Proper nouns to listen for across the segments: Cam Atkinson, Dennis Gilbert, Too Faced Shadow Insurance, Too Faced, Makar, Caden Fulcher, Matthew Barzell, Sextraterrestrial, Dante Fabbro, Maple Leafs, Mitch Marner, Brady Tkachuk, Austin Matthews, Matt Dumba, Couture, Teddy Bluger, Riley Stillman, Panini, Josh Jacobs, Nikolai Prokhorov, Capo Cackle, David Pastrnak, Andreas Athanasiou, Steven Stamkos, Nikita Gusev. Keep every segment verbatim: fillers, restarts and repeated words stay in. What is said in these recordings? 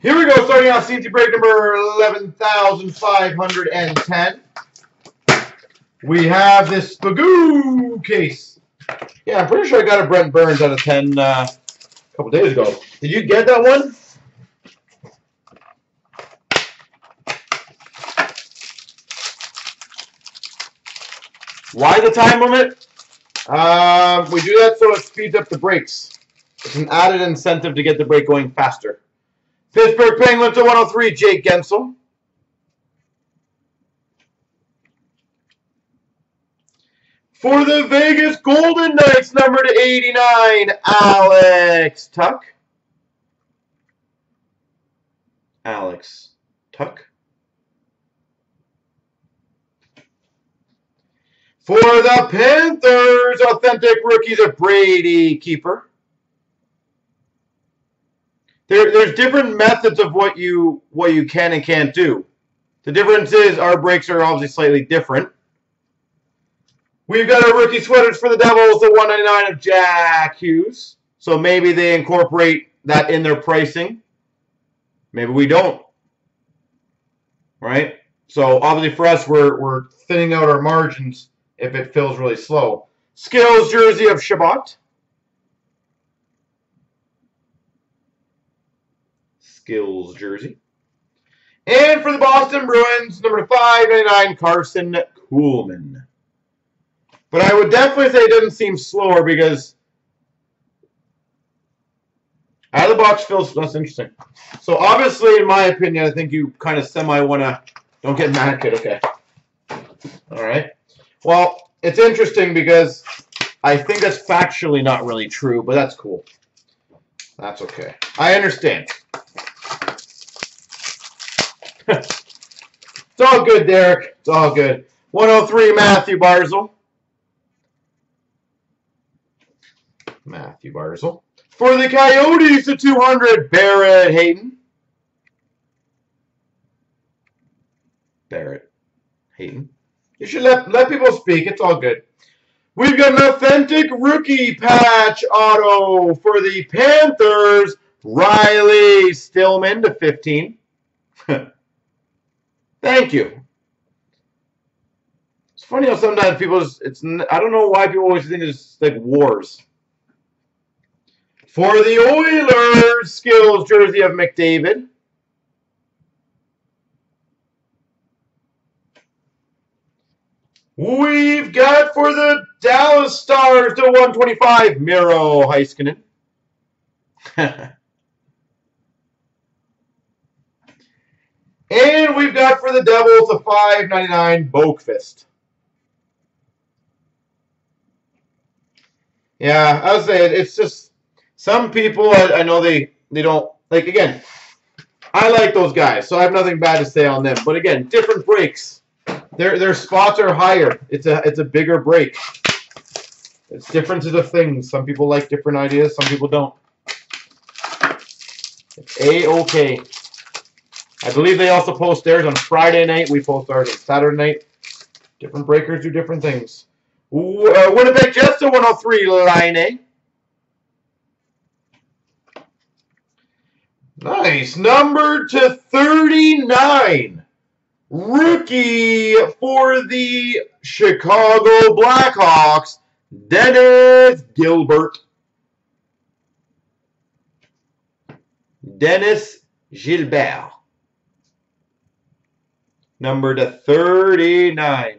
Here we go, starting off C T break number eleven thousand five hundred ten. We have this Spagoo case. Yeah, I'm pretty sure I got a Brent Burns out of ten uh, a couple days ago. Did you get that one? Why the time limit? Uh, we do that so it speeds up the breaks. It's an added incentive to get the break going faster. Pittsburgh Penguins to one oh three, Jake Gensel. For the Vegas Golden Knights, number to eighty-nine, Alex Tuck. Alex Tuck. For the Panthers, authentic rookies of Brady Keeper. There, there's different methods of what you what you can and can't do. The difference is our breaks are obviously slightly different. We've got our rookie sweaters for the Devils, the one ninety-nine of Jack Hughes. So maybe they incorporate that in their pricing. Maybe we don't. Right? So obviously for us, we're we're thinning out our margins if it fills really slow. Skills jersey of Shabbat. Skills jersey. And for the Boston Bruins, number five ninety-nine, Carson Kuhlman. But I would definitely say it doesn't seem slower because out of the box feels less interesting. So obviously, in my opinion, I think you kind of semi want to, don't get mad at it, okay. All right. Well, it's interesting because I think that's factually not really true, but that's cool. That's okay. I understand. It's all good, Derek. It's all good. one oh three, Matthew Barzell. Matthew Barzell. For the Coyotes, the two hundred, Barrett Hayden. Barrett Hayden. You should let, let people speak. It's all good. We've got an authentic rookie patch auto for the Panthers, Riley Stillman to fifteen. Thank you. It's funny how sometimes people just, it's, I don't know why people always think it's like wars. For the Oilers, skills jersey of McDavid. We've got for the Dallas Stars to one twenty-five, Miro Heiskanen. And we've got for the Devils a five ninety-nine Boakfist. Yeah, I would say it's just some people I, I know they, they don't, like again, I like those guys, so I have nothing bad to say on them. But again, different breaks. Their their spots are higher. It's a it's a bigger break. It's differences of things. Some people like different ideas, some people don't. It's A-okay. I believe they also post theirs on Friday night. We post ours on Saturday night. Different breakers do different things. Ooh, uh, Winnipeg Jets to one oh three, line A. Nice. Number to thirty-nine. Rookie for the Chicago Blackhawks, Dennis Gilbert. Dennis Gilbert. Number to thirty-nine.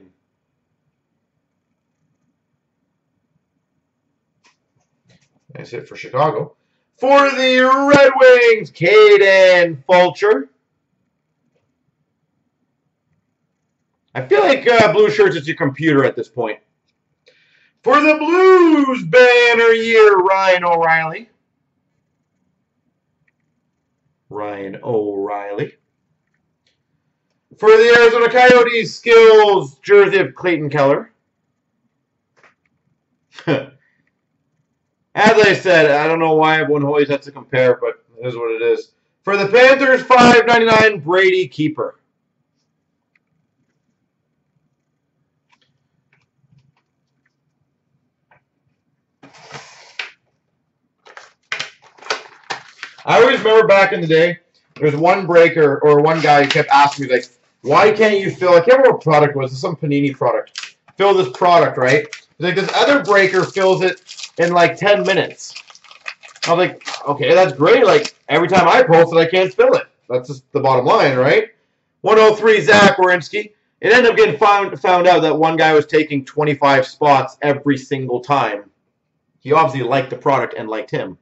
That's it for Chicago. For the Red Wings, Caden Fulcher. I feel like uh, blue shirts is your computer at this point. For the Blues, banner year, Ryan O'Reilly. Ryan O'Reilly. For the Arizona Coyotes, skills jersey of Clayton Keller. As I said, I don't know why everyone always has to compare, but it is what it is. For the Panthers, five ninety-nine, Brady Keeper. I always remember back in the day, There's one breaker or one guy who kept asking me, like, why can't you fill? I can't remember what product it was. It's some Panini product. Fill this product, right? He's like, this other breaker fills it in like ten minutes. I was like, okay, that's great. Like, every time I post it, I can't fill it. That's just the bottom line, right? one oh three, Zach Wierenski. It ended up getting found, found out that one guy was taking twenty-five spots every single time. He obviously liked the product and liked him.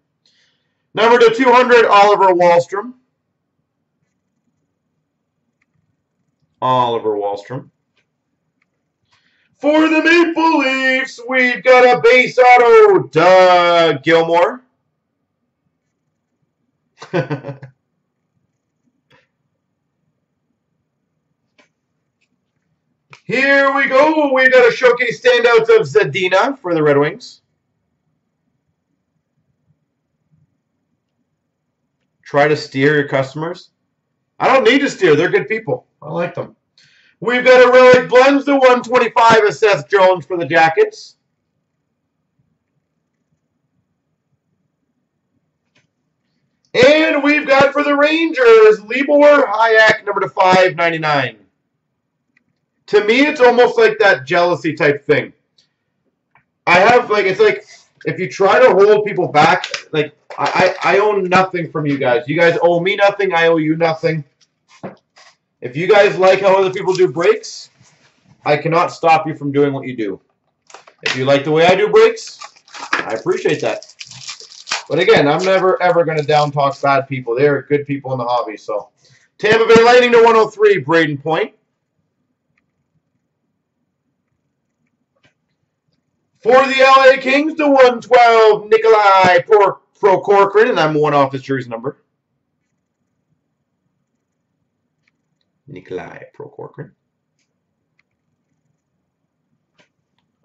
Number to two hundred, Oliver Wallstrom. Oliver Wallstrom. For the Maple Leafs, we've got a base auto, Doug Gilmore. Here we go. We've got a showcase standouts of Zadina for the Red Wings. Try to steer your customers. I don't need to steer. They're good people. I like them. We've got a relic blends the one twenty-five of Seth Jones for the Jackets. And we've got for the Rangers, Libor Hayek, number to five ninety-nine. To me, it's almost like that jealousy type thing. I have, like, it's like, if you try to hold people back, like, I, I, I own nothing from you guys. You guys owe me nothing. I owe you nothing. If you guys like how other people do breaks, I cannot stop you from doing what you do. If you like the way I do breaks, I appreciate that. But again, I'm never, ever going to down talk bad people. They are good people in the hobby. So, Tampa Bay Lightning to one oh three, Brayden Point. For the L A Kings to one twelve, Nikolai Prokhorov, and I'm one off his jersey number. Nikolai Prokhorov.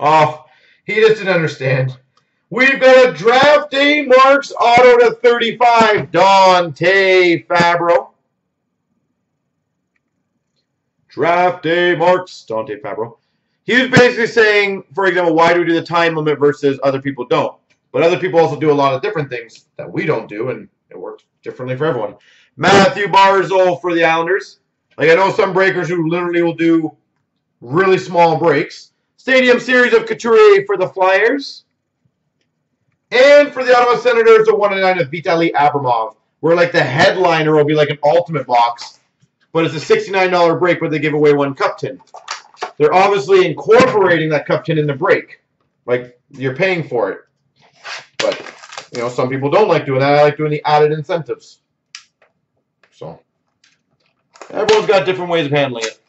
Oh, he doesn't understand. We've got a draft day marks auto to thirty-five, Dante Fabbro. Draft day marks, Dante Fabbro. He was basically saying, for example, why do we do the time limit versus other people don't? But other people also do a lot of different things that we don't do, and it works differently for everyone. Matthew Barzell for the Islanders. Like, I know some breakers who literally will do really small breaks. Stadium Series of Couture for the Flyers. And for the Ottawa Senators, a one ninety-nine of Vitaly Abramov, where, like, the headliner will be, like, an ultimate box, but it's a sixty-nine dollar break, but they give away one cup tin. They're obviously incorporating that cup tin in the break. Like, you're paying for it. But, you know, some people don't like doing that. I like doing the added incentives. So, everyone's got different ways of handling it.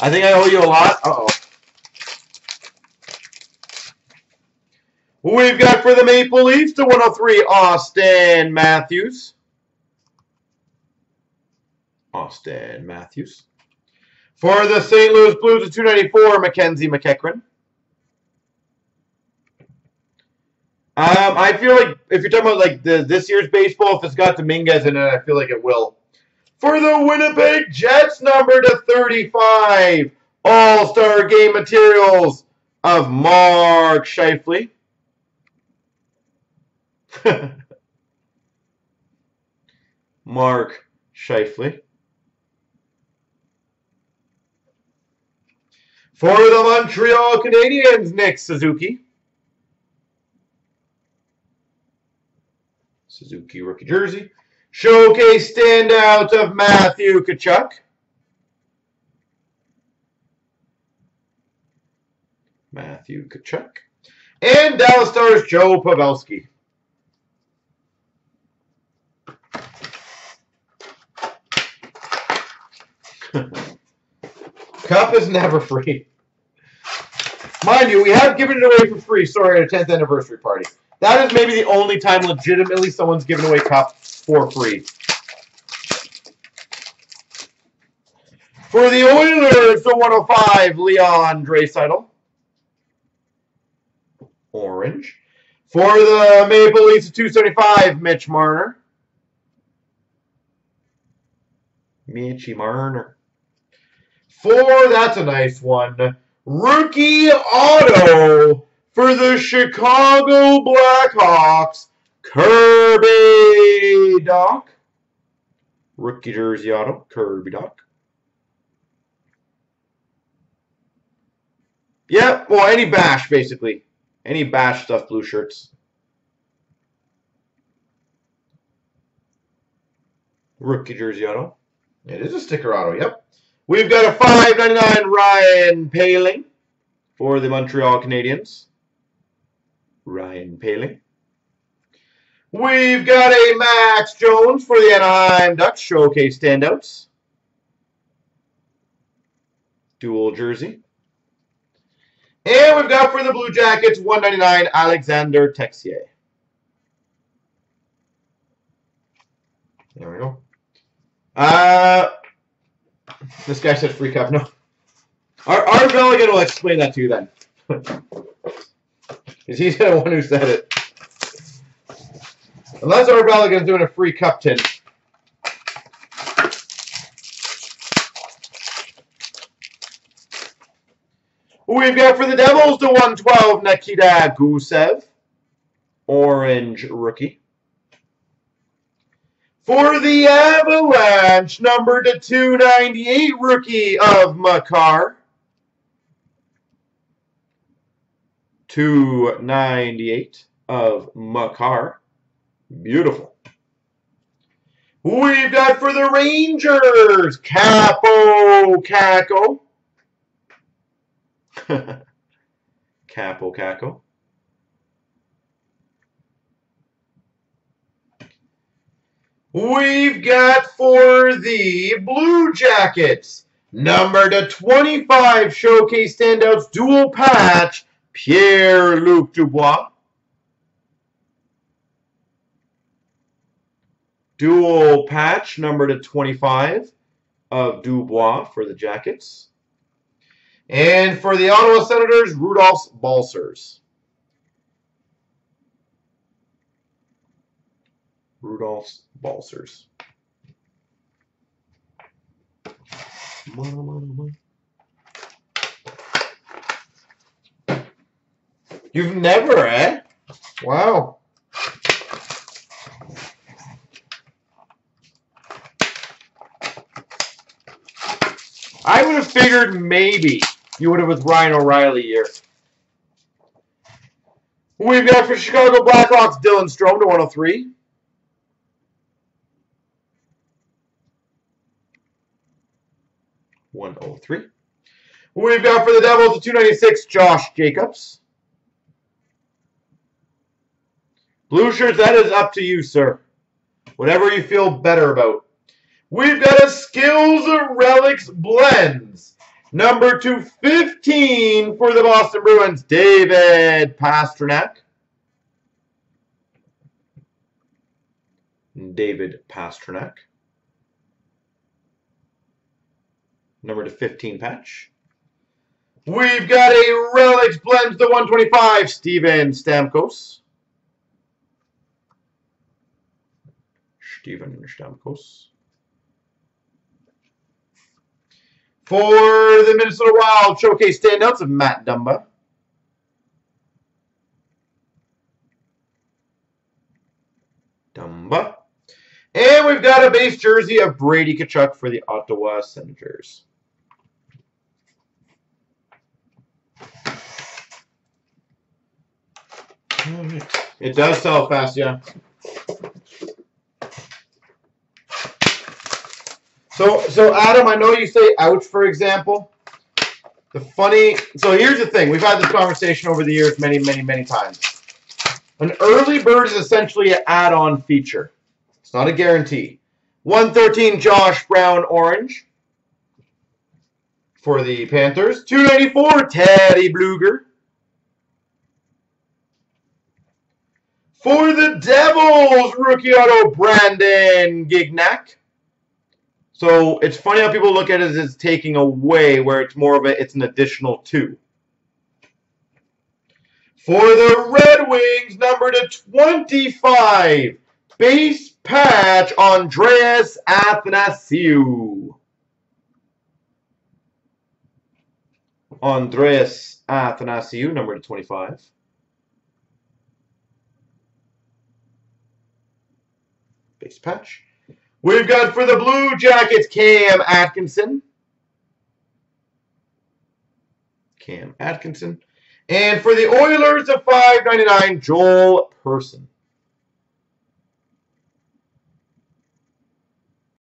I think I owe you a lot. Uh-oh. We've got for the Maple Leafs to one oh three, Austin Matthews. Austin Matthews. For the Saint Louis Blues, a two ninety-four, Mackenzie McEachran. Um, I feel like if you're talking about like the this year's baseball, if it's got Dominguez in it, I feel like it will. For the Winnipeg Jets, number to thirty-five, All-Star Game Materials of Mark Scheifele. Mark Scheifele. For the Montreal Canadiens, Nick Suzuki. Suzuki rookie jersey. Showcase standout of Matthew Tkachuk. Matthew Tkachuk. And Dallas Stars, Joe Pavelski. Cup is never free. Mind you, we have given it away for free, sorry, at a tenth anniversary party. That is maybe the only time legitimately someone's given away cup for free. For the Oilers, the one oh five, Leon Draisaitl. Orange. For the Maple Leafs, the two seventy-five, Mitch Marner. Mitchie Marner. Four, that's a nice one. Rookie auto for the Chicago Blackhawks, Kirby Doc. Rookie jersey auto, Kirby Doc. Yeah, well, any bash, basically. Any bash stuff, blue shirts. Rookie jersey auto. It is a sticker auto, yep. We've got a five ninety-nine Ryan Poehling for the Montreal Canadiens. Ryan Poehling. We've got a Max Jones for the Anaheim Ducks. Showcase standouts. Dual jersey. And we've got for the Blue Jackets, one ninety-nine Alexander Texier. There we go. Uh, this guy said free cup. No. Our, our Milligan will explain that to you then. Because he's the one who said it. Unless our Milligan's doing a free cup tin. We've got for the Devils, the one twelve Nikita Gusev. Orange rookie. For the Avalanche, number to two ninety-eight, rookie of Makar. two ninety-eight of Makar. Beautiful. We've got for the Rangers, Capo Cackle. Capo Cackle. We've got for the Blue Jackets, number to twenty-five, showcase standouts, dual patch, Pierre-Luc Dubois. Dual patch, number to twenty-five, of Dubois for the Jackets. And for the Ottawa Senators, Rudolph Balsers. Rudolph's Balsers. You've never, eh? Wow. I would have figured maybe you would have with Ryan O'Reilly here. We've got for Chicago Blackhawks, Dylan Strome to one oh three. one oh three. We've got for the Devils the two ninety-six Josh Jacobs. Blue shirts, that is up to you, sir. Whatever you feel better about. We've got a Skills Relics Blends. Number two fifteen for the Boston Bruins, David Pastrnak. David Pastrnak. Number to fifteen patch. We've got a Relics Blends, the one twenty-five, Steven Stamkos. Steven Stamkos. For the Minnesota Wild, showcase standouts of Matt Dumba. Dumba. And we've got a base jersey of Brady Tkachuk for the Ottawa Senators. It does sell fast, yeah. So, so Adam, I know you say ouch, for example. The funny, so here's the thing. We've had this conversation over the years many, many, many times. An early bird is essentially an add-on feature. It's not a guarantee. one thirteen Josh Brown orange for the Panthers. two ninety-four Teddy Bluger. For the Devils, rookie auto Brandon Gignac. So it's funny how people look at it as taking away, where it's more of a, it's an additional two. For the Red Wings, number to twenty-five, base patch Andreas Athanasiou. Andreas Athanasiou, number to twenty-five. Base patch. We've got for the Blue Jackets, Cam Atkinson. Cam Atkinson. And for the Oilers of five ninety-nine, Joel Person.